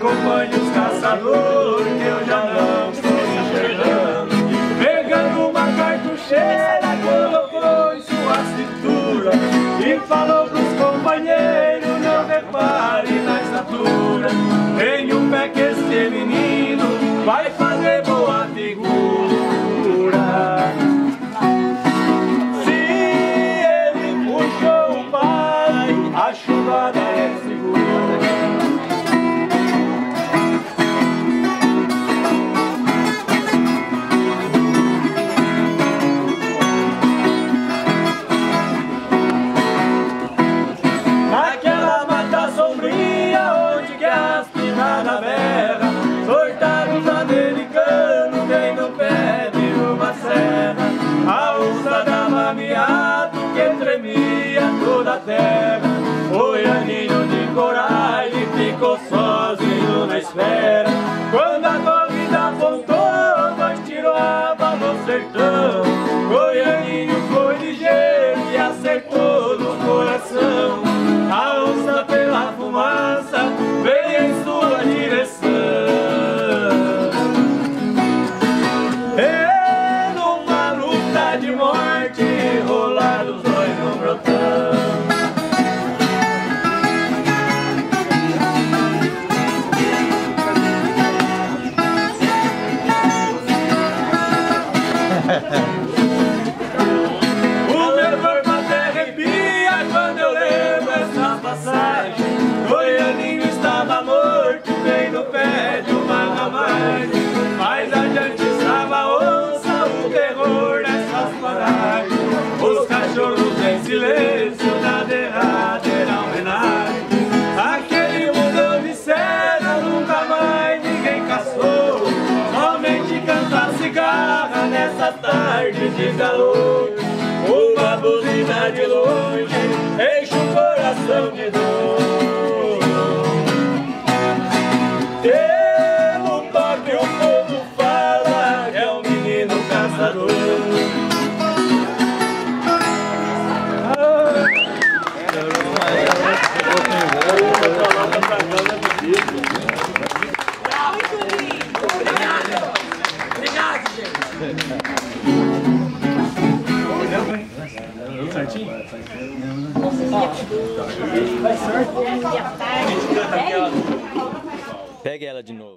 acompanhe os caçadores que eu já não estou enxergando. E pegando uma cartucheira, colocou em sua cintura e falou pros companheiros: não repare na estatura. Tem um pé que esse menino vai fazer boa figura. Se ele puxou o pai, a chuva é segura. Da terra, foi aninho de corais e ficou sozinho na esfera. Quando a dúvida apontou, nós tirou a aba no sertão. Goianinho foi ligeiro e acertou no coração. A onça pela fumaça veio em sua direção. E numa luta de morte, rolaram os dois no brotão. O meu corpo até arrepia quando eu lembro essa passagem. Goianinho estava morto, bem no pé de uma ramagem. Mas adiante estava a onça, o terror dessas paragens. Os cachorros em silêncio na derradeira homenagem. Aquele mudou de cena, nunca mais ninguém caçou. Somente cantar cigarra nessa tarde de calor. Uma buzina de longe enche o coração de dor. Pelo toque o povo fala, é um menino caçador. Muito lindo! Obrigado! Obrigado, gente! Certinho? Pega ela de novo.